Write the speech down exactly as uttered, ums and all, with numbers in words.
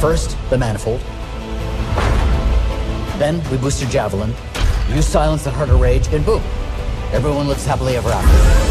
First, the manifold. Then we boost your javelin. You silence and hurt her rage, and boom! Everyone lives happily ever after.